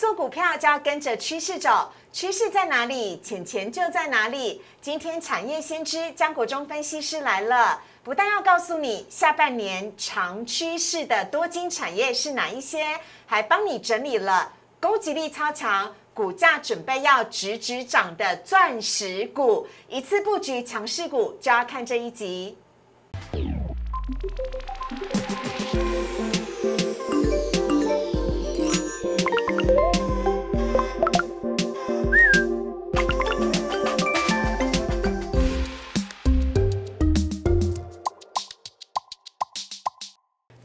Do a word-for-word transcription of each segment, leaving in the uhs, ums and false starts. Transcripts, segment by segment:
做股票就要跟着趋势走，趋势在哪里，钱钱就在哪里。今天产业先知江国忠分析师来了，不但要告诉你下半年长趋势的多金产业是哪一些，还帮你整理了攻击力超强、股价准备要直直涨的钻石股，一次布局强势股就要看这一集。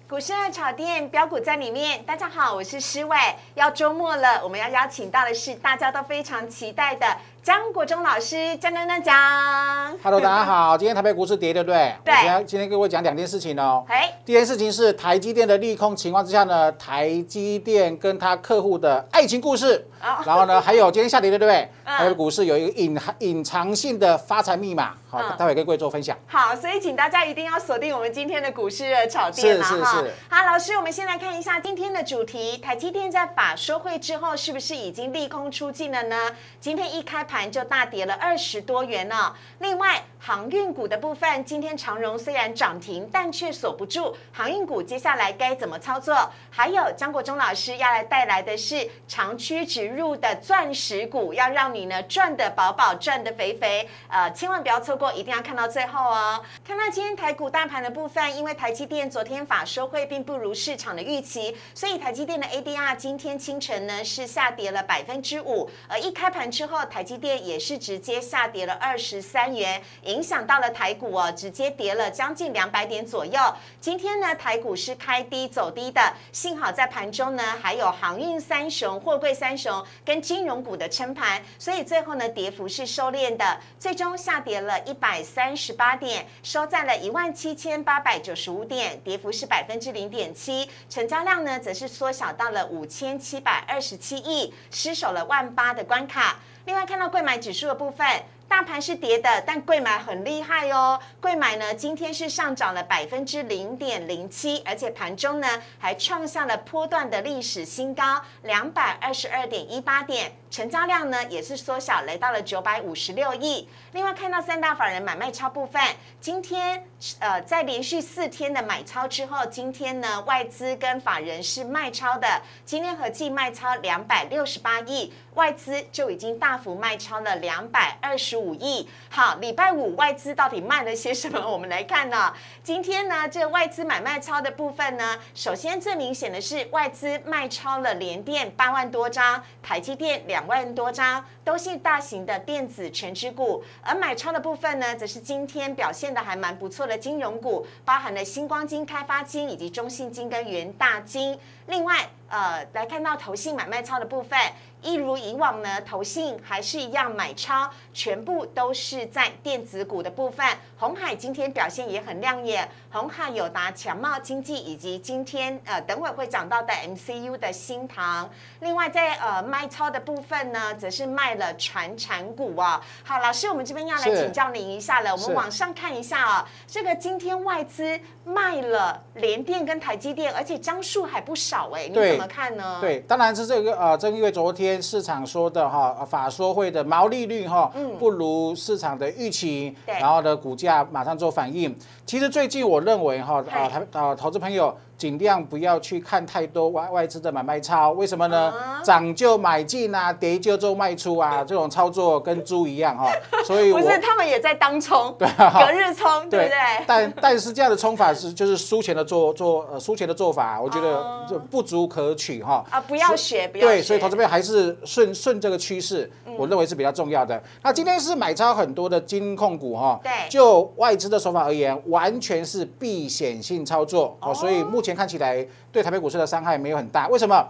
股市热炒店，标股在里面。大家好，我是施伟。要周末了，我们要邀请到的是大家都非常期待的江国忠老师。江江江江 ，Hello， 大家好。今天台北股市跌，对不对？对。我今天跟我讲两件事情哦。哎，第一件事情是台积电的利空情况之下呢，台积电跟他客户的爱情故事。然后呢，还有今天下跌，对不对？台北股市有一个隐隐藏性的发财密码。好，待会跟各位做分享。好，所以请大家一定要锁定我们今天的股市热炒店啊！哈。好，老师，我们先来看一下今天的主题。台积电在法说会之后，是不是已经利空出尽了呢？今天一开盘就大跌了二十多元哦。另外，航运股的部分，今天长荣虽然涨停，但却锁不住。航运股接下来该怎么操作？还有江国忠老师要来带来的是长驱直入的钻石股，要让你呢赚得饱饱，赚得肥肥。呃，千万不要错过，一定要看到最后哦。看到今天台股大盘的部分，因为台积电昨天法说会并不如市场的预期，所以台积电的 A D R 今天清晨呢是下跌了百分之五，而一开盘之后，台积电也是直接下跌了二十三元，影响到了台股哦，直接跌了将近两百点左右。今天呢，台股是开低走低的，幸好在盘中呢还有航运三雄、货柜三雄跟金融股的撑盘，所以最后呢跌幅是收敛的，最终下跌了一百三十八点，收在了一万七千八百九十五点，跌幅是百分之。是零点七，成交量呢则是缩小到了五千七百二十七亿，失守了万八的关卡。另外，看到柜买指数的部分。大盘是跌的，但柜买很厉害哦。柜买呢，今天是上涨了百分之零点零七，而且盘中呢还创下了波段的历史新高，两百二十二点一八点，成交量呢也是缩小，来到了九百五十六亿。另外，看到三大法人买卖超部分，今天呃在连续四天的买超之后，今天呢外资跟法人是卖超的，今天合计卖超两百六十八亿，外资就已经大幅卖超了两百二十。五亿。好，礼拜五外资到底卖了些什么？我们来看呢、哦。今天呢，这外资买卖超的部分呢，首先最明显的是外资卖超了联电八万多张，台积电两万多张，都是大型的电子全指股。而买超的部分呢，则是今天表现的还蛮不错的金融股，包含了星光金、开发金以及中信金跟元大金。另外，呃，来看到投信买卖超的部分。一如以往呢，投信还是一样买超，全部都是在电子股的部分。鸿海今天表现也很亮眼，鸿海、友达、强茂经济以及今天呃等会会讲到的 M C U 的新唐。另外在呃卖超的部分呢，则是卖了传产股哦。好，老师，我们这边要来请教您一下了。我们往上看一下哦，这个今天外资卖了联电跟台积电，而且张数还不少哎，你怎么看呢？对，当然是这个呃，正因为昨天。市场说的哈，法说会的毛利率哈不如市场的预期，然后呢，股价马上做反应。其实最近我认为哈，啊，台啊，投资朋友尽量不要去看太多外外资的买卖超，为什么呢？涨就买进啊，跌就做卖出啊，这种操作跟猪一样哈。所以我不是他们也在当冲，对，隔日冲，对不对？但但是这样的冲法是就是输钱的做做呃输钱的做法，我觉得不足可取哈。啊，不要学，不要学。对，所以投资朋友还是。顺顺这个趋势，我认为是比较重要的。那今天是买超很多的金控股哈，就外资的手法而言，完全是避险性操作哦，所以目前看起来对台北股市的伤害没有很大。为什么？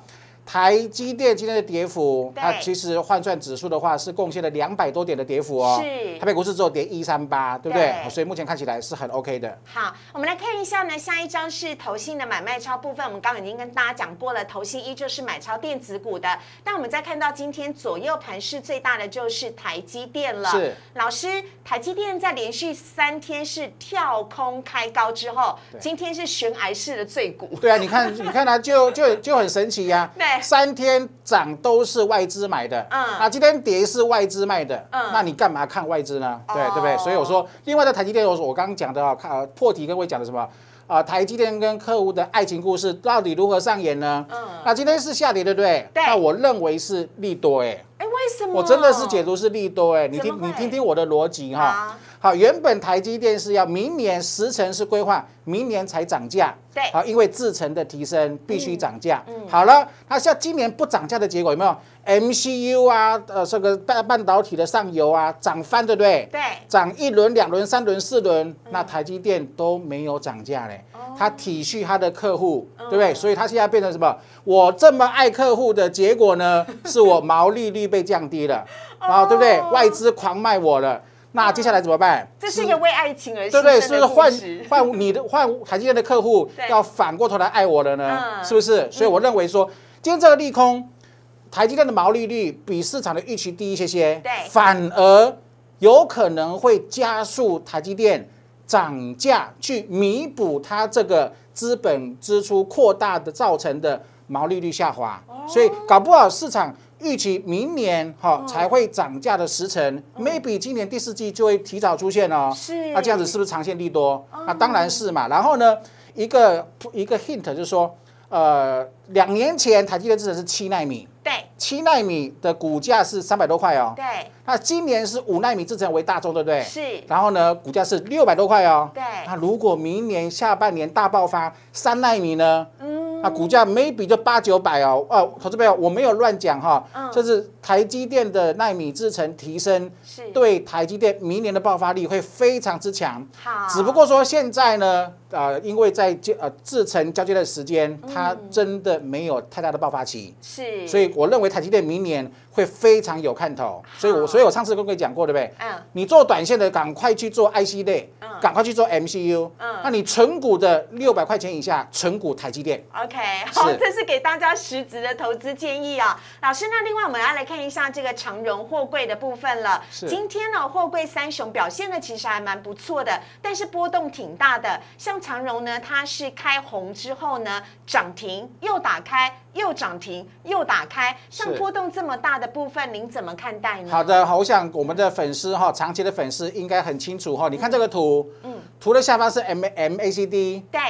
台积电今天的跌幅，它其实换算指数的话是贡献了两百多点的跌幅哦。是，台北股市只有跌一三八，对不对？所以目前看起来是很 OK 的。好，我们来看一下呢，下一张是投信的买卖超部分。我们刚刚已经跟大家讲过了，投信依旧是买超电子股的。但我们再看到今天左右盘势最大的就是台积电了。是，老师，台积电在连续三天是跳空开高之后，今天是悬崖式的坠股。对啊，你看，你看它就就就很神奇呀。对。对，三天涨都是外资买的，嗯，啊，今天跌是外资卖的，嗯，那你干嘛看外资呢？对，对不对？所以我说，另外的台积电，我我刚刚讲的啊，看破题跟我讲的什么？ 啊，台积电跟客户的爱情故事到底如何上演呢？嗯，那今天是下跌，对不对？对。那我认为是利多，哎，哎，为什么？我真的是解读是利多，哎，你听，你听听我的逻辑哈。好，原本台积电是要明年时程是规划，明年才涨价。对。好，因为制程的提升必须涨价。嗯。好了，那像今年不涨价的结果有没有 ？M C U 啊，呃，这个半半导体的上游啊，涨翻，对不对？对。涨一轮、两轮、三轮、四轮，那台积电都没有涨价嘞。 他体恤他的客户，对不对？所以他现在变成什么？我这么爱客户的结果呢，是我毛利率被降低了，啊，对不对？外资狂卖我了，那接下来怎么办？这是一个为爱情而生的故事，对不对？是不是换换你的换台积电的客户要反过头来爱我了呢？是不是？所以我认为说，今天这个利空，台积电的毛利率比市场的预期低一些些，反而有可能会加速台积电 涨价去弥补它这个资本支出扩大的造成的毛利率下滑，所以搞不好市场预期明年哈才会涨价的时程 ，maybe 今年第四季就会提早出现哦。是，那这样子是不是长线利多？那当然是嘛。然后呢，一个一个 hint 就是说，呃，两年前台积电制程是七奈米，对，七奈米的股价是三百多块哦，对。 那今年是五奈米制程为大宗，对不对？是。然后呢，股价是六百多块哦。对。那如果明年下半年大爆发三奈米呢？嗯。那股价 maybe 就八九百哦。哦，投资朋友，我没有乱讲哈。嗯。这是台积电的奈米制程提升，是对台积电明年的爆发力会非常之强。好。只不过说现在呢，呃，因为在呃制程交接的时间，它真的没有太大的爆发期。是。所以我认为台积电明年 会非常有看头，所以我所以我上次跟各位讲过，对不对？嗯，你做短线的赶快去做 I C 类，赶快去做 M C U， 嗯，那你存股的六百块钱以下，存股台积电。OK， 好，这是给大家实质的投资建议啊，老师。那另外我们要来看一下这个长荣货柜的部分了。今天呢、啊，货柜三雄表现的其实还蛮不错的，但是波动挺大的。像长荣呢，它是开红之后呢，涨停又打开，又涨停又打开，像波动这么大的 部分您怎么看待呢？好的，我想我们的粉丝哈，长期的粉丝应该很清楚哈。你看这个图，嗯，图的下方是 M M A C D， 对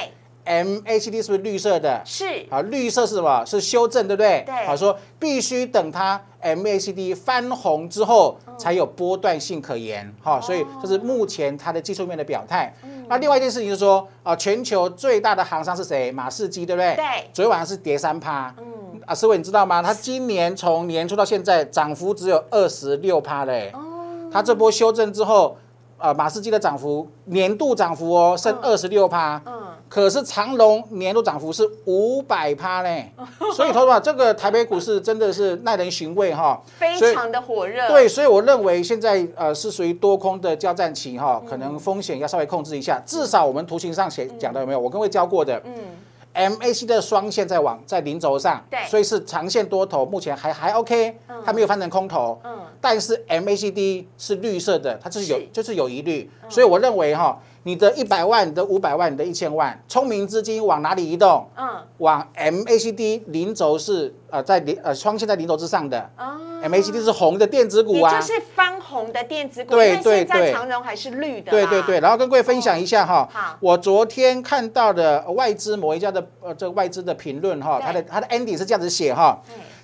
，M A C D 是不是绿色的？是，啊，绿色是什么？是修正，对不对？对，好，说必须等它 M A C D 翻红之后才有波段性可言哈，所以这是目前它的技术面的表态。 那另外一件事情就是说，啊，全球最大的航商是谁？马士基，对不对？对。昨天晚上是跌三趴。嗯。啊，师傅，你知道吗？它今年从年初到现在，涨幅只有二十六趴嘞。哦。它这波修正之后，呃，马士基的涨幅年度涨幅哦，剩二十六趴。嗯。可是长荣年度涨幅是五百趴嘞。所以，投资者，这个台北股市真的是耐人寻味哈。非常的火热。对，所以我认为现在呃是属于多空的交战期哈，可能风险要稍微控制一下。至少我们图形上写讲的有没有？我跟各位教过的，嗯 ，M A C 的双线在往在零轴上，对，所以是长线多头，目前还还 OK， 它没有翻成空头，嗯，但是 M A C D 是绿色的，它就是有就是有疑虑，所以我认为哈。 你的一百万、你的五百万、你的一千万，聪明资金往哪里移动？嗯，往 M A C D 零轴是呃在零呃双线在零轴之上的。哦 M A C D 是红的电子股啊，也就是翻红的电子股。对对对，长荣还是绿的。对对对，然后跟各位分享一下哈，我昨天看到的外资某一家的呃这个外资的评论哈，它的它的 ending 是这样子写哈，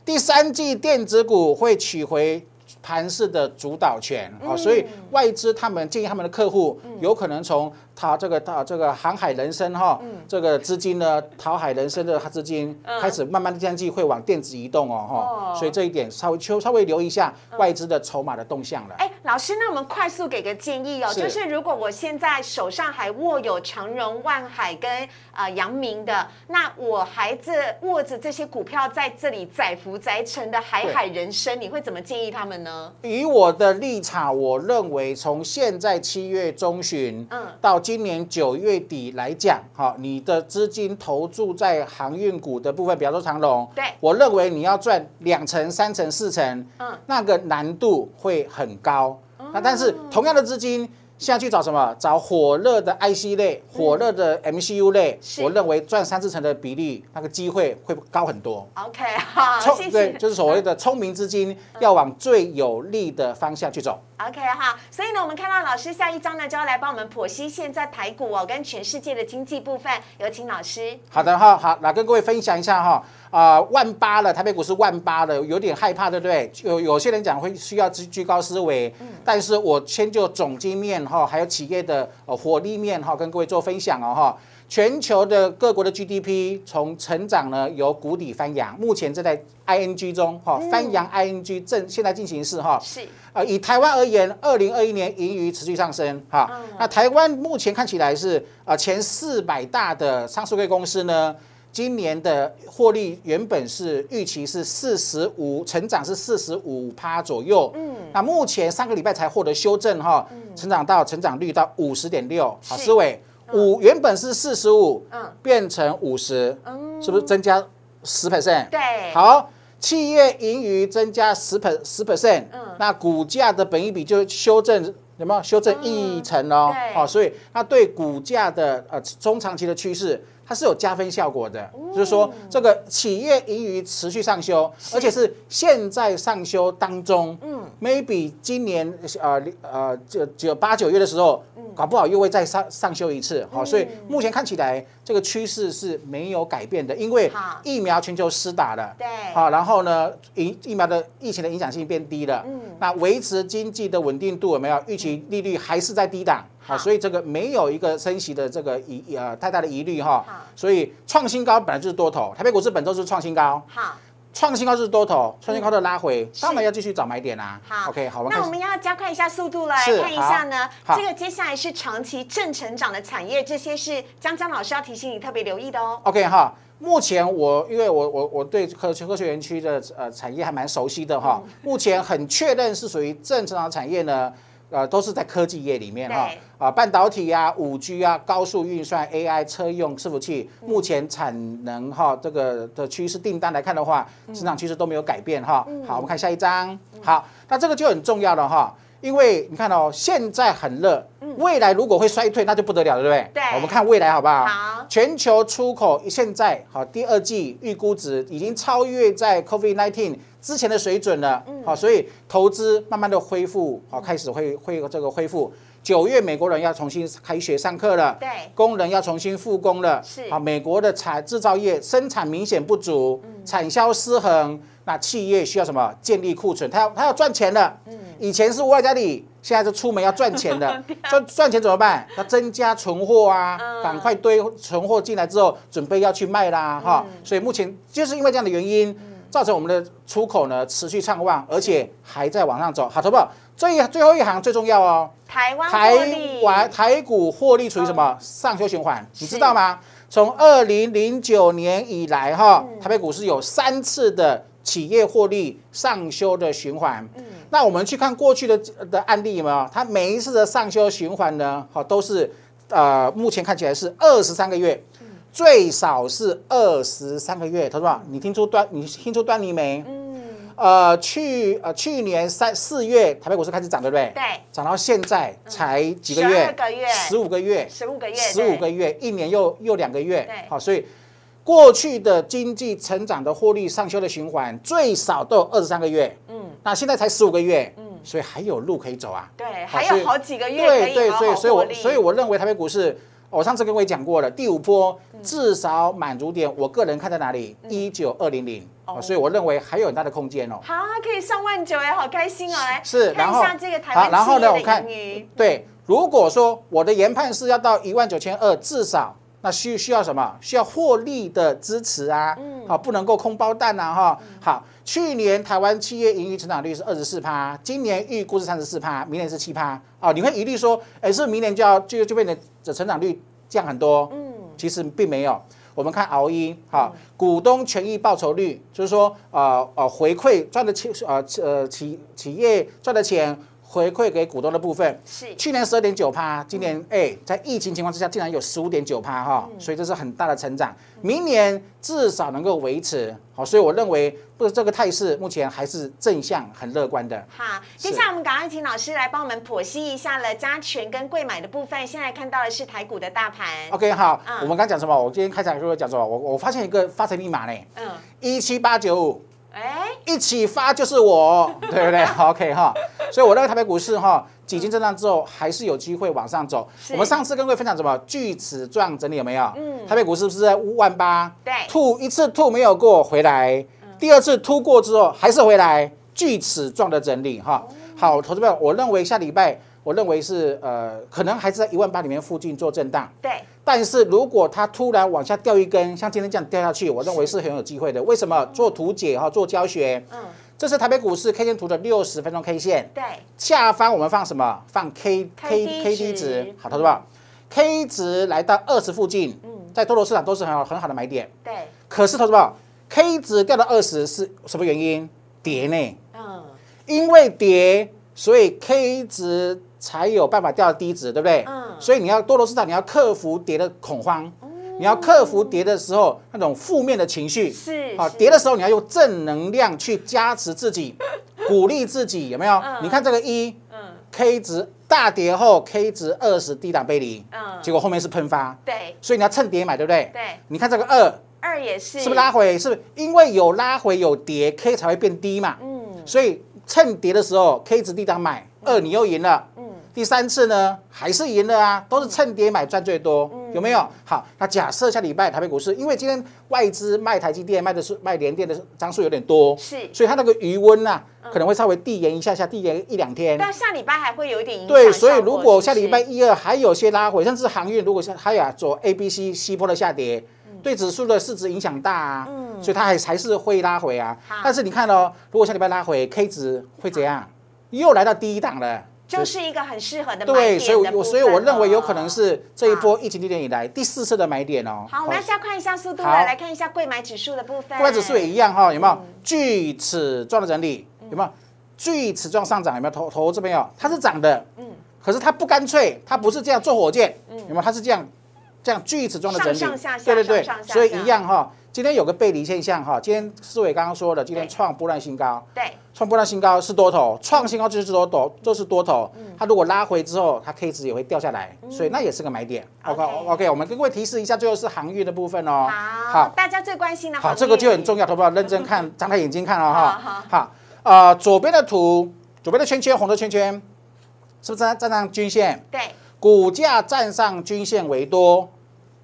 第三季电子股会取回 盘势的主导权啊，所以外资他们建议他们的客户有可能从他这个他这个航海人生哈，这个资金呢，淘海人生的资金开始慢慢的将近会往电子移动哦哈，所以这一点稍微稍微留意一下外资的筹码的动向了。哎，老师，那我们快速给个建议哦，就是如果我现在手上还握有长荣、万海跟呃阳明的，那我还这握着这些股票在这里载浮载沉的海海人生，你会怎么建议他们呢？ 以我的立场，我认为从现在七月中旬，到今年九月底来讲，哈，你的资金投注在航运股的部分，比方说长荣，对，我认为你要赚两成、三成、四成，那个难度会很高。那但是同样的资金， 现现在去找什么？找火热的 I C 类、火热的 M C U 类，我认为赚三四成的比例，那个机会会高很多。OK， 好，谢谢。对，就是所谓的聪明资金要往最有利的方向去走。OK， 好，所以呢，我们看到老师下一章呢就要来帮我们剖析现在台股哦跟全世界的经济部分，有请老师。好的哈，好，来跟各位分享一下哈，啊，万八了，台北股市万八了，有点害怕，对不对？有有些人讲会需要居高思维，但是我先就总经面哈，还有企业的火力面哈，跟各位做分享哦哈。全球的各国的 G D P 从成长呢由谷底翻扬，目前正在 I N G 中哈，翻扬 I N G 正现在进行式哈。是，呃，以台湾而言，二零二一年盈余持续上升哈。那台湾目前看起来是呃前四百大的上市公司呢，今年的获利原本是预期是四十五，成长是四十五趴左右。嗯，那目前上个礼拜才获得修正哈，成长到成长率到五十点六。好，思维。五原本是四十五，变成五十，是不是增加十 percent？ 对，好，企业盈余增加十 per 十 percent， 那股价的本益比就修正，有没有修正一成哦？好，所以它对股价的呃中长期的趋势，它是有加分效果的。就是说，这个企业盈余持续上修，而且是现在上修当中，嗯 ，maybe 今年呃呃九九八九月的时候。搞不好又会再上上修一次，好，所以目前看起来这个趋势是没有改变的，因为疫苗全球施打了，对，好，然后呢，疫疫苗的疫情的影响性变低了，嗯，那维持经济的稳定度有没有？预期利率还是在低档，好，所以这个没有一个升息的这个疑呃太大的疑虑哈，所以创新高本来就是多头，台北股市本周是创新高，好。创新高是多头，创新高的拉回，当然要继续找买点啦、啊。好 ，OK， 好，那我们要加快一下速度了，来看一下呢。这个接下来是长期正成长的产业，这些是江江老师要提醒你特别留意的哦。OK， 哈，目前我因为我我我对科学科学园区的呃产业还蛮熟悉的哈，目前很确认是属于正成长的产业呢。呃，都是在科技业里面哈，啊，半导体啊、五 G 啊、高速运算、A I、车用伺服器，目前产能哈这个的趋势订单来看的话，成长趋势都没有改变哈。好，我们看下一张。好，那这个就很重要了哈，因为你看哦，现在很热，未来如果会衰退，那就不得了了，对不对？对，我们看未来好不好？好，全球出口现在好第二季预估值已经超越在 COVID 十九。之前的水准了，好，所以投资慢慢的恢复，好，开始会会这个恢复。九月美国人要重新开学上课了，对，工人要重新复工了，是啊，美国的产制造业生产明显不足，产销失衡，那企业需要什么？建立库存，他要他要赚钱了，以前是窝在家里，现在是出门要赚钱的，赚赚钱怎么办？要增加存货啊，赶快堆存货进来之后，准备要去卖啦，哈，所以目前就是因为这样的原因。造成我们的出口呢持续畅旺，而且还在往上走。好，投保最最后一行最重要哦，台湾台台股获利处于什么上修循环？你知道吗？从二零零九年以来哈，台北股市有三次的企业获利上修的循环。那我们去看过去的的案例有没有？它每一次的上修循环呢，好，都是呃目前看起来是二十三个月。最少是二十三个月，投资者，你听出端你听出端倪没？嗯，呃，去呃去年三四月，台北股市开始涨，对不对？对，涨到现在才几个月？十二个月，十五个月，十五个月，十五个月，一年又又两个月。好，所以过去的经济成长的获利上修的循环，最少都有二十三个月。嗯，那现在才十五个月。嗯。所以还有路可以走啊！对，还有好几个月可以好好获利。对对对，所以我所以我认为台北股市。我上次跟各位讲过了，第五波至少满足点，我个人看在哪里？一九二零零，所以我认为还有很大的空间哦。好，可以上万九哎，好开心哦！来，是，看一下这个台湾企业的盈余。对，如果说我的研判是要到一万九千二，至少那需需要什么？需要获利的支持啊，好，不能够空包蛋啊哈。好，去年台湾企业盈余成长率是二十四趴，今年预估是三十四趴，明年是七趴啊。你会疑虑说，哎，是不是明年就要就就变成？这成长率降很多，嗯，其实并没有。我们看熬一，哈，股东权益报酬率，就是说，呃呃，回馈赚的钱，呃呃企企业赚的钱回馈给股东的部分，是去年十二点九趴，今年哎，在疫情情况之下，竟然有十五点九趴哈，所以这是很大的成长。明年至少能够维持好，所以我认为不是这个态势，目前还是正向、很乐观的。好，接下来我们赶快请老师来帮我们剖析一下了加权跟贵买的部分。现在看到的是台股的大盘。OK， 好，我们刚讲什么？我今天开场跟我讲什么？我我发现一个发财密码呢，嗯，一七八九五。哎，一起发就是我，对不对 ？OK 哈，所以我认为台北股市哈几经震荡之后，还是有机会往上走。我们上次跟各位分享什么锯齿状整理有没有？嗯，台北股市是不是在五万八？对，吐一次吐没有过回来，第二次吐过之后还是回来，锯齿状的整理哈。好，投资朋友，我认为下礼拜，我认为是呃，可能还是在一万八里面附近做震荡。对，但是如果它突然往下掉一根，像今天这样掉下去，我认为是很有机会的。为什么？做图解哈，做教学。嗯，这是台北股市 K 线图的六十分钟 K 线。对，下方我们放什么？放 K K K D 值。好，投资朋友 ，K 值来到二十附近，在多头市场都是很好很好的买点。对，可是投资朋友 ，K 值掉到二十是什么原因？跌呢？嗯，因为跌，所以 K 值才有办法掉到低值，对不对？嗯。所以你要多头市场，你要克服跌的恐慌，你要克服跌的时候那种负面的情绪。是。好，跌的时候你要用正能量去加持自己，鼓励自己，有没有？你看这个一 ，K 值大跌后 ，K 值二十低档背离，嗯，结果后面是喷发。对。所以你要趁跌买，对不对？对。你看这个二，二也是，是不是拉回？是不是因为有拉回有跌 ，K 才会变低嘛？嗯。所以趁跌的时候 ，K 值低档买，二你又赢了。第三次呢，还是赢了啊，都是趁跌买赚最多，有没有？好，那假设下礼拜台北股市，因为今天外资卖台积电、卖的是卖联电的张数有点多，是，所以它那个余温呐，可能会稍微递延一下下，递延一两天。但下礼拜还会有一点影响。对，所以如果下礼拜一、二还有些拉回，甚至航运如果像它呀走 A、B、C 西波的下跌，对指数的市值影响大啊，所以它还还是会拉回啊。但是你看哦，如果下礼拜拉回 ，K 值会怎样？又来到低档了。就是一个很适合的买点的部分。对，所以我所以我认为有可能是这一波疫情低点以来第四次的买点哦。好，我们要加快一下速度来来看一下贵买指数的部分。贵买指数也一样哈，有没有锯齿状的整理？有没有锯齿状上涨？有没有头头这边有？它是涨的，嗯，可是它不干脆，它不是这样做火箭，有没有？它是这样这样锯齿状的整理，上上下下，对对对，所以一样哈。今天有个背离现象哈，今天思伟刚刚说了，今天创波段新高，对，创波段新高是多头，创新高就是多头，就是多头。它如果拉回之后，它 K 值也会掉下来，所以那也是个买点。OK OK， 我们跟各位提示一下，最后是航运的部分哦。好，大家最关心的，好，这个就很重要，好不好？认真看，张开眼睛看哦哈。好，好，呃，左边的图，左边的圈圈，红的圈圈，是不是站站上均线？对，股价站上均线为多。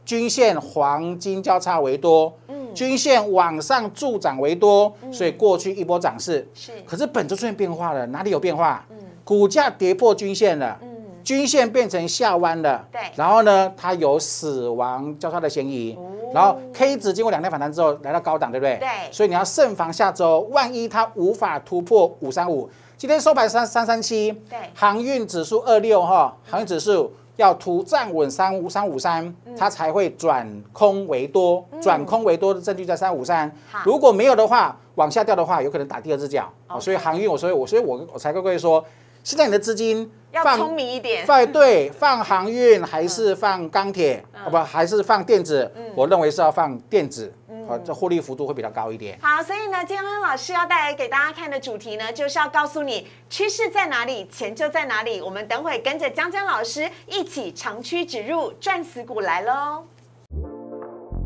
均线黄金交叉为多，均线往上助涨为多，所以过去一波涨势。可是本周出现变化了，哪里有变化？股价跌破均线了，均线变成下弯了。然后呢，它有死亡交叉的嫌疑。然后 K 值经过两天反弹之后来到高档，对不对？对。所以你要慎防下周，万一它无法突破五三五，今天收盘三三三七，航运指数二六哈，航运指数。要突站稳三五三五三，它才会转空为多，转空为多的证据在三五三。如果没有的话，往下掉的话，有可能打第二只脚。所以航运，我所以我所以我我才跟各位说，现在你的资金要聪明一点，放对放航运还是放钢铁，好吧，还是放电子？我认为是要放电子。啊，这获利幅度会比较高一点。好，所以呢，今天老师要带来给大家看的主题呢，就是要告诉你趋势在哪里，钱就在哪里。我们等会跟着江江老师一起长驱直入，赚死股来喽！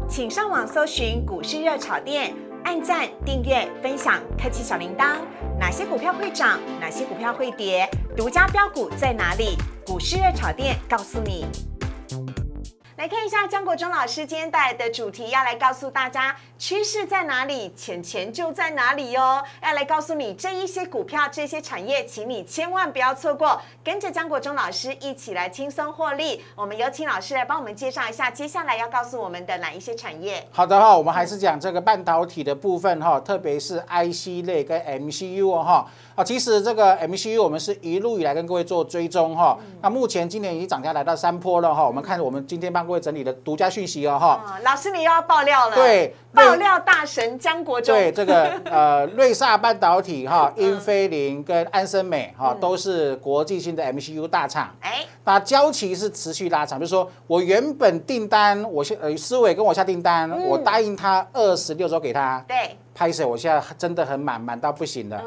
请上网搜寻股市热炒店，按赞、订阅、分享，开启小铃铛。哪些股票会涨？哪些股票会跌？独家标股在哪里？股市热炒店告诉你。来看一下江国忠老师今天带来的主题，要来告诉大家趋势在哪里，钱钱就在哪里哦。要来告诉你这一些股票、这些产业，请你千万不要错过，跟着江国忠老师一起来轻松获利。我们有请老师来帮我们介绍一下，接下来要告诉我们的哪一些产业？好的哈，我们还是讲这个半导体的部分哈，特别是 I C 类跟 M C U 哦哈。啊，其实这个 M C U 我们是一路以来跟各位做追踪哈。那目前今年已经涨价来到三波了哈。我们看我们今天帮各位不会整理的独家讯息哦，哈。老师，你又要爆料了。对，爆料大神江国忠。对，这个呃，瑞萨半导体哈、英飞凌跟安森美哈都是国际性的 M C U 大厂。哎，那交期是持续拉长，比如说我原本订单，我先呃，思伟跟我下订单，我答应他二十六周给他。对。 拍摄，我现在真的很满，满到不行了。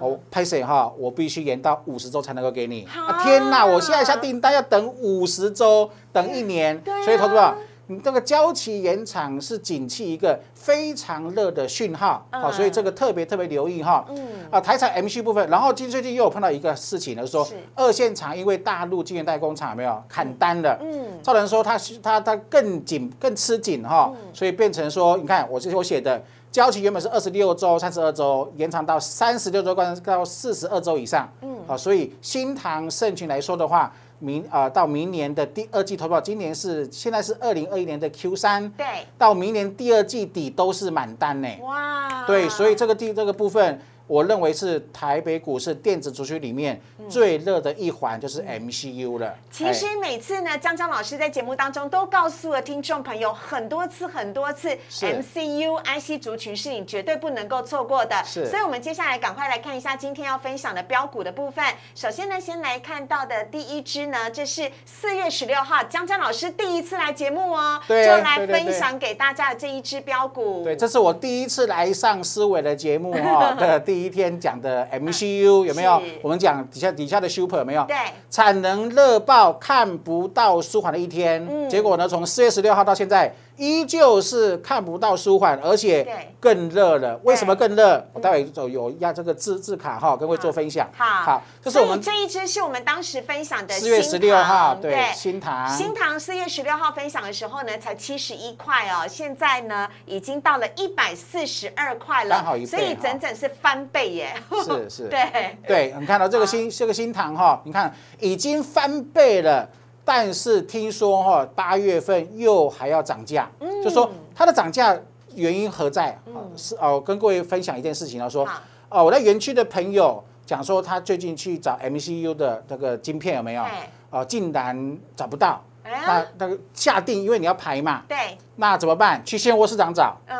我拍摄哈，我必须延到五十周才能够给你。啊、天哪，我现在下订单要等五十周，等一年。所以投资者，你这个交期延长是景气一个非常热的讯号。好，所以这个特别特别留意哈。啊，台产 M C 部分，然后今最近又有碰到一个事情呢，说二线厂因为大陆晶圆代工厂有没有砍单了？嗯，造成说它它它更紧更吃紧哈，所以变成说，你看我这我写的。 交期原本是二十六周、三十二周，延长到三十六周，到四十二周以上。嗯，啊，所以新唐盛群来说的话，明啊、呃、到明年的第二季投保，今年是现在是二零二一年的 Q 三，对，到明年第二季底都是满单呢。哇，对，所以这个第这个部分，我认为是台北股市电子族群里面最热的一环，就是 M C U 了。其实每次呢，江江老师在节目当中都告诉了听众朋友很多次、很多次 ，M C U、I C 族群是你绝对不能够错过的。所以我们接下来赶快来看一下今天要分享的标股的部分。首先呢，先来看到的第一支呢，这是四月十六号江江老师第一次来节目哦，就来分享给大家的这一支标股。对，这是我第一次来上思维的节目哦。第一 第一天讲的 M C U 有没有？我们讲底下底下的 Super 有没有？对，产能热爆看不到舒缓的一天，结果呢，从四月十六号到现在，依旧是看不到舒缓，而且更热了。为什么更热？我待会有有压这个字字卡哈，跟会做分享。好，这是我们这一支是我们当时分享的四月十六号，对，新唐新唐四月十六号分享的时候呢，才七十一块哦，现在呢已经到了一百四十二块了，所以整整是翻倍。 倍耶，是是，对对，你看到这个新这个新唐哈，你看已经翻倍了，但是听说哈、哦、八月份又还要涨价，就说它的涨价原因何在？是哦，跟各位分享一件事情啊，说哦，我在园区的朋友讲说，他最近去找 M C U 的那个晶片有没有？哦，竟然找不到，那那个下定，因为你要排嘛，对，那怎么办？去现货市场找，嗯。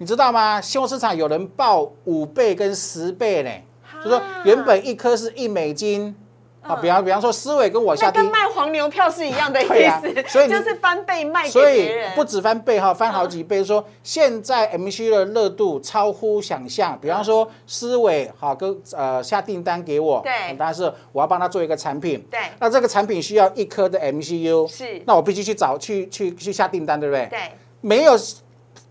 你知道吗？现货市场有人报五倍跟十倍呢，就说原本一颗是一美金啊，比方比方说思伟跟我下定，跟卖黄牛票是一样的意思，所以就是翻倍卖给别人，不止翻倍哈，翻好几倍。说现在 M C U 的热度超乎想象，比方说思伟哈跟呃下订单给我，对，但是我要帮他做一个产品，对，那这个产品需要一颗的 M C U， 是，那我必须去找去去去下订单，对不对？对，没有。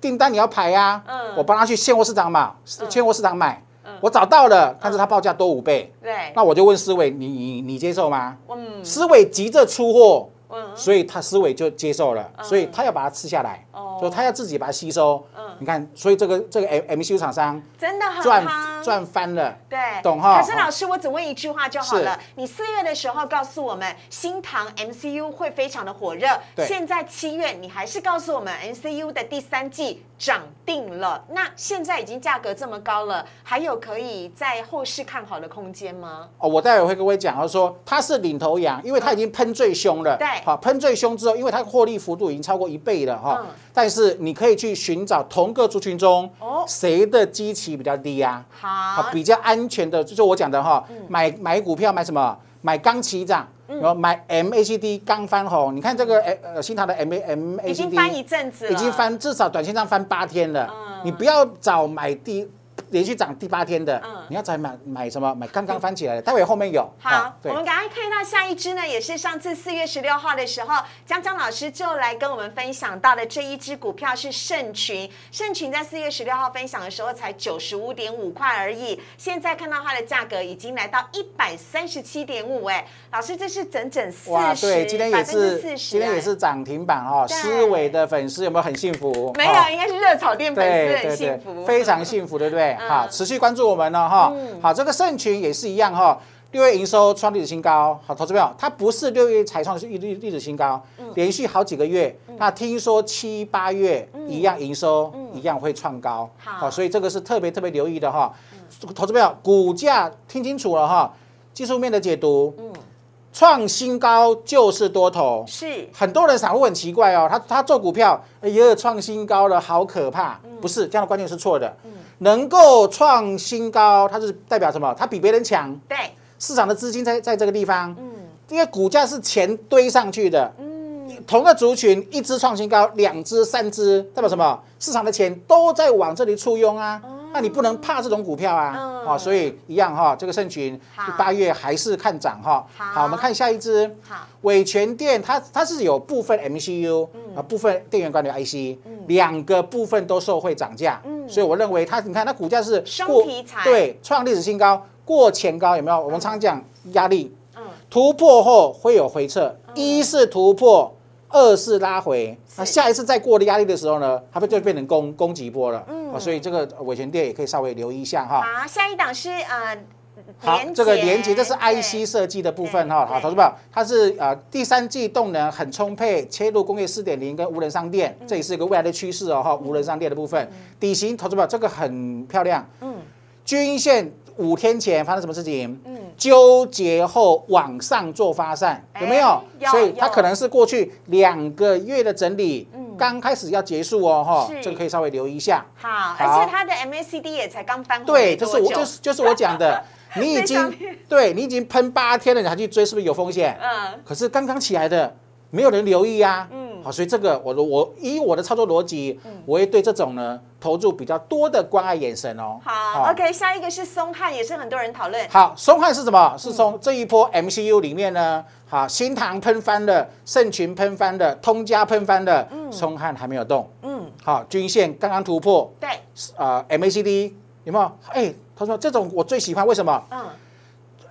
订单你要排呀，我帮他去现货市场嘛，现货市场买，我找到了，但是他报价多五倍，那我就问思伟，你你你接受吗？思伟急着出货，所以他思伟就接受了，所以他要把它吃下来，所以他要自己把它吸收。你看，所以这个这个 M C U 厂商真的赚赚翻了，对，懂哈？可是老师，我只问一句话就好了，你四月的时候告诉我们新唐 M C U 会非常的火热，现在七月你还是告诉我们 M C U 的第三季。 涨定了，那现在已经价格这么高了，还有可以在后市看好的空间吗？哦，我待会会跟各位讲，他说它是领头羊，因为它已经喷最凶了。对，好，喷最凶之后，因为它获利幅度已经超过一倍了哈。但是你可以去寻找同个族群中，谁的基期比较低啊？好，比较安全的，就是我讲的哈，买买股票买什么？买刚起涨。 然后买 M A C D 刚翻红，你看这个呃新唐的 M A C D 已经翻一阵子了，已经翻至少短线上翻八天了。你不要找买第连续涨第八天的，你要找买买什么？买刚刚翻起来的，待会后面有。好，我们赶快看到下一支呢，也是上次四月十六号的时候，江江老师就来跟我们分享到的这一支股票是盛群。盛群在四月十六号分享的时候才九十五点五块而已，现在看到它的价格已经来到一百三十七点五，哎，老师这是。 是整整四十，哇，对，今天也是，今天也是涨停板哦。思维的粉丝有没有很幸福？没有，应该是热炒店粉丝很幸福，非常幸福，对不对？好，持续关注我们哦，哈。好，这个盛群也是一样哈，六月营收创历史新高。好，投资朋友，它不是六月才创历历历史新高，连续好几个月。那听说七八月一样营收一样会创高，好，所以这个是特别特别留意的哈。投资朋友，股价听清楚了哈，技术面的解读。创新高就是多头，是很多人散户很奇怪哦，他他做股票，哎呀，创新高了，好可怕，不是这样的观念是错的。能够创新高，它是代表什么？它比别人强，对，市场的资金在在这个地方，嗯，因为股价是钱堆上去的，嗯，同个族群一只创新高，两只、三只，代表什么？市场的钱都在往这里簇拥啊。 那你不能怕这种股票啊，嗯、哦，所以一样哈、哦，这个盛群八月还是看涨哈、哦。好, 好，我们看下一支，好，伟全电它它是有部分 M C U 啊、嗯，部分电源管理 I C，、嗯、两个部分都受惠涨价，嗯、所以我认为它，你看它股价是过对创历史新高，过前高有没有？我们常讲压力，嗯、突破后会有回撤，嗯、一是突破。 二是拉回，那下一次再过的压力的时候呢，它就变成攻攻击波了。嗯、啊，所以这个伟全电也可以稍微留意一下哈。好，下一档是呃，好，这个连结，这是 I C 设计的部分哈。好，投资朋友，它是呃第三季动能很充沛，切入工业 四点零 跟无人商店，嗯、这也是一个未来的趋势哦哈。无人商店的部分，嗯、底型投资朋友这个很漂亮。嗯，均线五天前发生什么事情？嗯 纠结后往上做发散，有没有？所以它可能是过去两个月的整理，刚开始要结束哦，哈，这个可以稍微留意一下。好，而且它的 M A C D 也才刚翻红，对，就是我就是就是我讲的，你已经对你已经喷八天了，你还去追，是不是有风险？嗯。可是刚刚起来的，没有人留意啊。嗯。好，所以这个我我依我的操作逻辑，我会对这种呢。 投注比较多的关爱眼神哦。好 ，OK， 下一个是松汉，也是很多人讨论。好，松汉是什么？是从这一波 M C U 里面呢，好，新唐喷翻了，盛群喷翻了，通家喷翻了，松汉还没有动。嗯，好，均线刚刚突破。对，呃 ，M A C D 有没有？哎，他说这种我最喜欢，为什么？嗯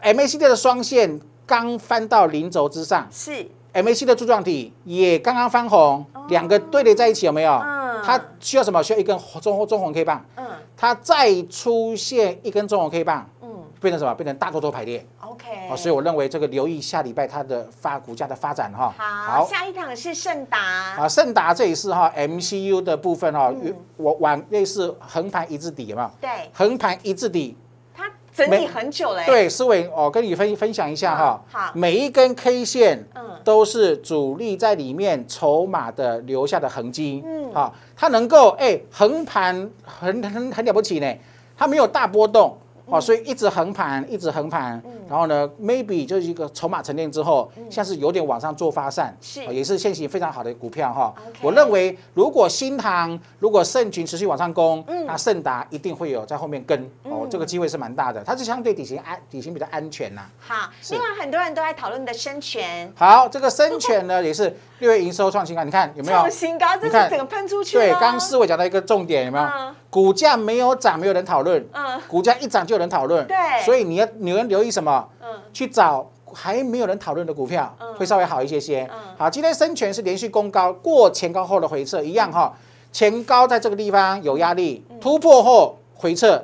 ，M A C D 的双线刚翻到零轴之上，是 M A C D 的柱状体也刚刚翻红，两个对垒在一起，有没有？ 它需要什么？需要一根中中红 K 棒。嗯，它再出现一根中红 K 棒，嗯，变成什么？变成大多头排列。OK。所以我认为这个留意下礼拜它的发股价的发展哈。好，下一档是盛达。啊，盛达这也是哈 M C U 的部分哈，我往类似横盘一字底有没有？对，横盘一字底。它整理很久了。对，思维，我跟你分分享一下哈。好，每一根 K 线，嗯，都是主力在里面筹码的留下的痕迹。嗯。 啊，它能够哎横盘很很很了不起呢，它没有大波动哦，所以一直横盘一直横盘，然后呢 ，maybe 就是一个筹码沉淀之后，像是有点往上做发散，是也是现行非常好的股票哈。我认为如果新唐如果盛群持续往上攻，那盛达一定会有在后面跟哦，这个机会是蛮大的，它是相对底型安底型比较安全呐。好，另外很多人都在讨论的生全，好，这个生全呢也是。 六月营收创新高，你看有没有？创新高，这是整个喷出去。对，刚思维讲到一个重点，有没有？股价没有涨，没有人讨论。嗯。股价一涨就有人讨论。对。所以你要你要留意什么？嗯。去找还没有人讨论的股票，会稍微好一些些。好，今天生全是连续攻高，过前高后的回撤一样哈。前高在这个地方有压力，突破后回撤，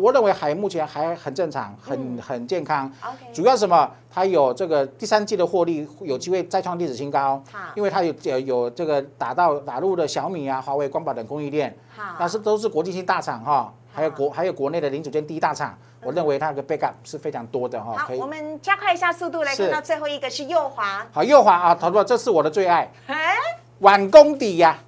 我认为还目前还很正常，很很健康。主要什么？ 它有这个第三季的获利，有机会再创历史新高，因为它有有有这个打到打入了小米啊、华为、光宝等供应链，那是都是国际性大厂哈，还有国还有国内的零组件第一大厂，我认为它的 backup 是非常多的哈。好，我们加快一下速度来看到最后一个是右滑。好，右滑啊，投资，这是我的最爱，碗公底呀，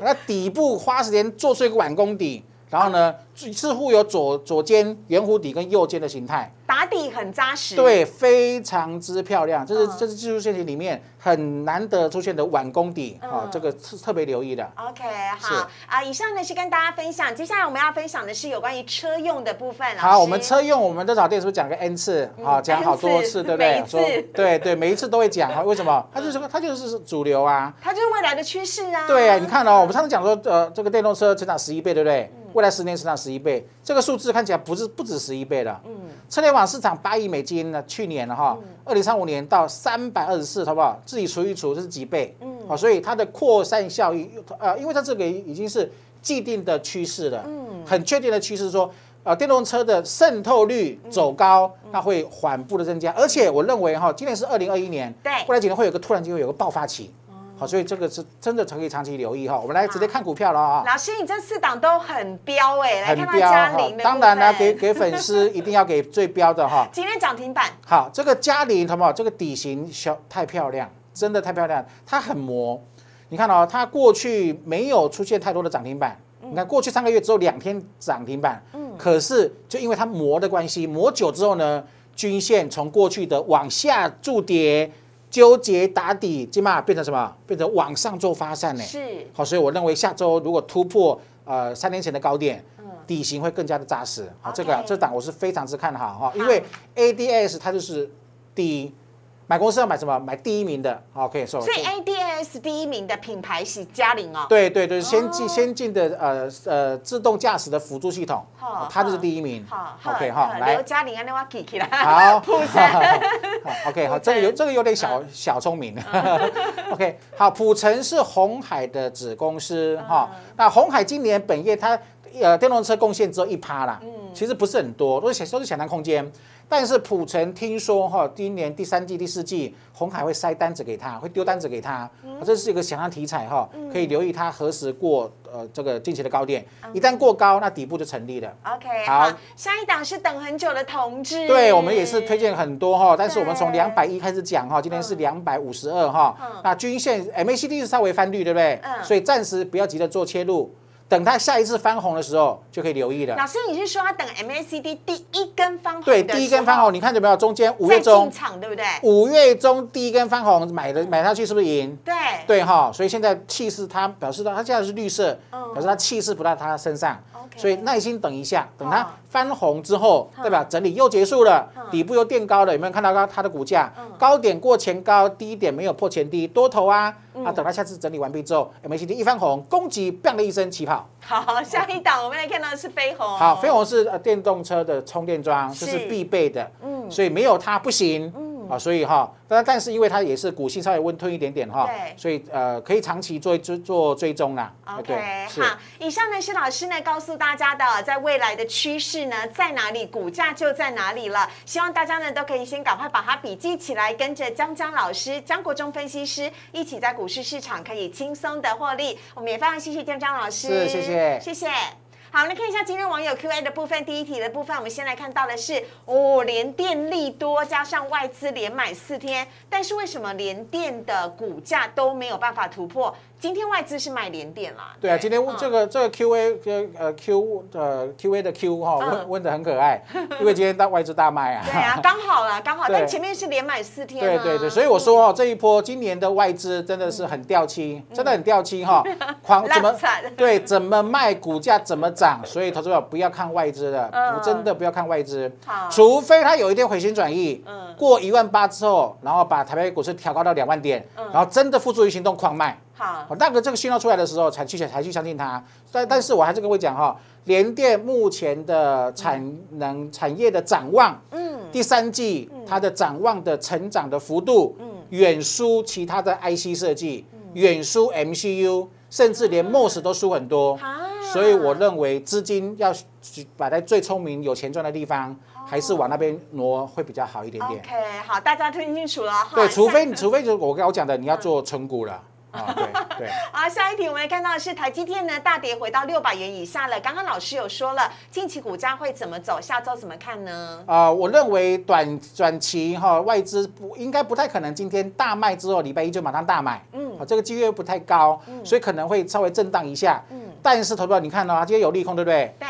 那底部花时间做出一个碗公底。 然后呢，似乎有左左肩圆弧底跟右肩的形态，打底很扎实，对，非常之漂亮。这是这是技术线型里面很难得出现的碗弓底啊，这个是特别留意的。OK， 好啊，以上呢是跟大家分享，接下来我们要分享的是有关于车用的部分。好，我们车用，我们的早店是不是讲个 N 次啊？讲好多次，对不对？对对，每一次都会讲啊。为什么？它就是它就是主流啊，它就是未来的趋势啊。对啊，你看哦，我们上次讲说，呃，这个电动车成长十一倍，对不对？ 未来十年成长十一倍，这个数字看起来不是不止十一倍了。嗯，车联网市场八亿美金呢，去年了哈，二零三五年到三百二十四，好不好？自己除一除，这是几倍？嗯，好，所以它的扩散效益，呃，因为它这个已经是既定的趋势了，嗯，很确定的趋势说，呃，电动车的渗透率走高，它会缓步的增加，而且我认为哈，今年是二零二一年，对，未来几年会有个突然就会有个爆发期。好，所以这个是真的可以长期留意哈。我们来直接看股票了啊。老师，你这四档都很标哎，来看看嘉玲的。当然啦，给给粉丝一定要给最标的哈。今天涨停板。好，这个嘉玲，好不好？这个底型小太漂亮，真的太漂亮，它很磨。你看哦，它过去没有出现太多的涨停板。你看过去三个月只有两天涨停板，可是就因为它磨的关系，磨久之后呢，均线从过去的往下筑跌。 纠结打底，今嘛变成什么？变成往上做发散呢？是好，所以我认为下周如果突破呃三年前的高点，底型会更加的扎实。好，这个这档我是非常之看好哈，因为 A D S 它就是第一，买公司要买什么？买第一名的。好，可以说。所以 A D S 第一名的品牌是嘉玲哦。对对对，先进先进的呃呃自动驾驶的辅助系统，它就是第一名。好 ，OK 哈，来。刘嘉玲啊，那我记起来。好。 OK， 好，这个有这个有点小小聪明。OK， 好，普城是鸿海的子公司哈、哦。那鸿海今年本业它呃电动车贡献只有一趴啦，其实不是很多，都是都是想象空间。但是普城听说哈、哦，今年第三季、第四季鸿海会塞单子给他，会丢单子给他，这是一个想象题材哈、哦，可以留意它何时过呃这个近期的高点，一旦过高，那底部就成立了。OK， 好，下一档是等很久的同志，对我们也是推荐很多哈、哦，但是我们。 从两百一开始讲哈，今天是两百五十二哈，那均线 M A C D 是稍微翻绿，对不对？所以暂时不要急着做切入，等它下一次翻红的时候就可以留意了。老师，你是说它等 M A C D 第一根翻红？对，第一根翻红，你看有没有？中间五月中，对不对？五月中第一根翻红，买的买下去是不是赢？对，对哈，所以现在气势它表示到它现在是绿色，表示它气势不在它身上。 所以耐心等一下，等它翻红之后，代表整理又结束了，底部又垫高了。有没有看到它的股价高点过前高，低点没有破前低，多头啊啊！等它下次整理完毕之后 ，M A C D 一翻红，攻击砰的一声起跑。好，下一档我们来看到的是飞鸿。好，飞鸿是呃电动车的充电桩，这是必备的，嗯，所以没有它不行。 啊，所以哈，但但是因为它也是股性稍微温吞一点点哈，所以呃可以长期做做做追踪啦。OK， 好，以上呢是老师呢告诉大家的，在未来的趋势呢在哪里，股价就在哪里了。希望大家呢都可以先赶快把它笔记起来，跟着江江老师、江国忠分析师一起在股市市场可以轻松的获利。我们也非常谢谢江江老师，是谢谢，谢谢。 好，来看一下今天网友 Q A 的部分。第一题的部分，我们先来看到的是哦，联电利多加上外资连买四天，但是为什么联电的股价都没有办法突破？今天外资是买联电啦。对啊，今天这个这个 Q A 呃 Q 呃 Q A 的 Q 哈、哦，问问的很可爱，因为今天大外资大卖啊。对啊，刚好啦，刚好，但前面是连买四天、啊。对对对，所以我说哦，这一波今年的外资真的是很掉漆，真的很掉漆哈、哦，狂怎么对怎么卖股价怎么。 涨，所以投资者不要看外资的，真的不要看外资，除非他有一天回心转意，过一万八之后，然后把台北股市调高到两万点，然后真的付诸于行动狂卖，好，那个这个信号出来的时候才去才去相信它。但但是我还是跟各位讲哈，联电目前的产能产业的展望，嗯，第三季它的展望的成长的幅度，嗯，远输其他的 I C 设计，远输 M C U。 甚至连 M O S 都输很多，所以我认为资金要摆在最聪明、有钱赚的地方，还是往那边挪会比较好一点点。OK， 好，大家听清楚了。对，除非除非就是我刚刚讲的，你要做存股了。 啊，对对。好，下一题我们看到的是台积电呢大跌回到六百元以下了。刚刚老师有说了，近期股价会怎么走？下周怎么看呢？啊，我认为短短期哈、哦、外资不应该不太可能今天大卖之后礼拜一就马上大买，嗯，啊这个几率不太高，所以可能会稍微震荡一下，嗯。但是投资者你看哦，今天有利空对不对？对。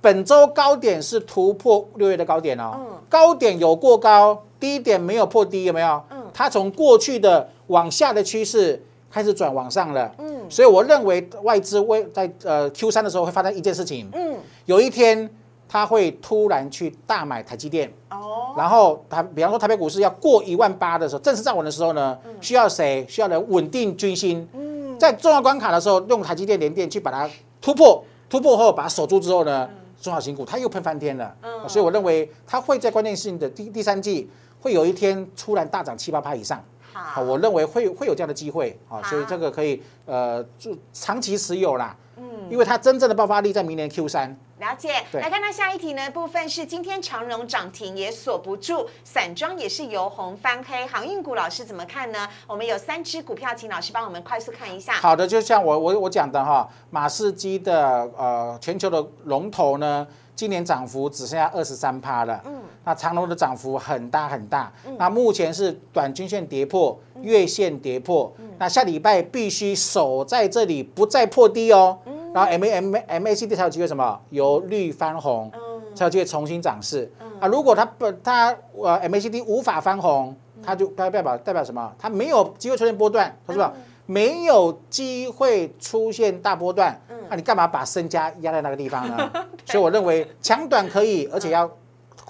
本周高点是突破六月的高点哦，嗯，高点有过高，低点没有破低，有没有？嗯，它从过去的往下的趋势。 开始转往上了，嗯，所以我认为外资会在呃 Q 三 的时候会发生一件事情，嗯，有一天它会突然去大买台积电，哦，然后它比方说台北股市要过一万八的时候，正式站稳的时候呢，需要谁？需要人稳定军心，嗯，在重要关卡的时候用台积电联电去把它突破，突破后把它守住之后呢，中小型股它又喷翻天了，嗯，所以我认为它会在关键性的第第三季会有一天突然大涨七八趴以上。 好，我认为会会有这样的机会啊，所以这个可以呃，就长期持有啦。嗯，因为它真正的爆发力在明年 Q 三。了解，来看到下一题呢，部分是今天长荣涨停也锁不住，散装也是由红翻黑，航运股老师怎么看呢？我们有三只股票，请老师帮我们快速看一下。好的，就像我我我讲的哈，马士基的呃全球的龙头呢，今年涨幅只剩下二十三趴了。嗯，那长荣的涨幅很大很大。嗯，那目前是短均线跌破，月线跌破，那下礼拜必须守在这里，不再破低哦。嗯。 然后 M A M M A C D 才有机会什么由绿翻红，才有机会重新涨势啊！如果它不它呃 M A C D 无法翻红，它就代表代表什么？它没有机会出现波段，是吧？没有机会出现大波段，那你干嘛把身家压在那个地方呢？所以我认为强短可以，而且要。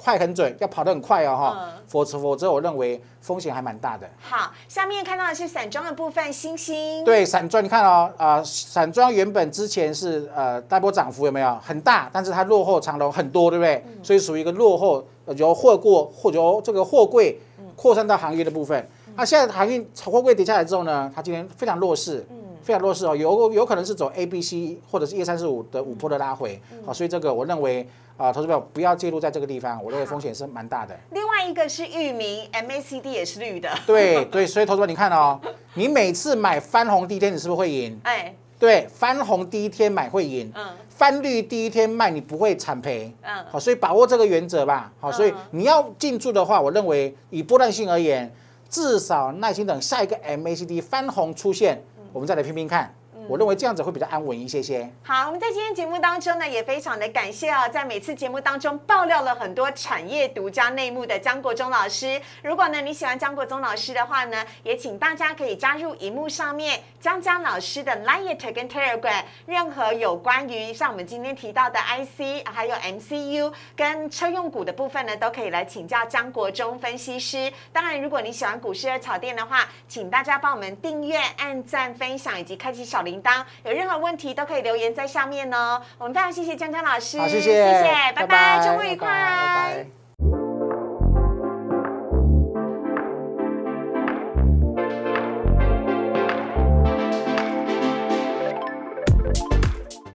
快很准，要跑得很快哦哈，否则否则我认为风险还蛮大的。好，下面看到的是散装的部分，星星。对，散装你看哦，啊，散装原本之前是呃大波涨幅有没有很大，但是它落后长荣很多，对不对？所以属于一个落后，由货过或由这个货柜扩散到航运的部分。那现在航运货柜跌下来之后呢，它今天非常弱势。 非常弱势哦，有有可能是走 A、B、C 或者是一三四五的五波的拉回，好，所以这个我认为啊，投资者不要介入在这个地方，我认为风险是蛮大的。另外一个是裕民 M A C D 也是绿的，对对，所以投资者你看哦，你每次买翻红第一天你是不是会赢？哎，对，翻红第一天买会赢，嗯，翻绿第一天卖你不会惨赔，嗯，好，所以把握这个原则吧，好，所以你要进驻的话，我认为以波段性而言，至少耐心等下一个 M A C D 翻红出现。 我们再来拼拼看，我认为这样子会比较安稳一些些。好，我们在今天节目当中呢，也非常的感谢哦，在每次节目当中爆料了很多产业独家内幕的江国忠老师。如果呢你喜欢江国忠老师的话呢，也请大家可以加入荧幕上面江江老师的 Line 跟 Telegram， 任何有关于像我们今天提到的 I C， 还有 M C U 跟车用股的部分呢，都可以来请教江国忠分析师。当然，如果你喜欢股市的炒店的话，请大家帮我们订阅、按赞、分享以及开启小铃铛。 有任何问题都可以留言在下面哦。我们非常谢谢江江老师，好，谢谢，谢谢，拜拜，周末愉快。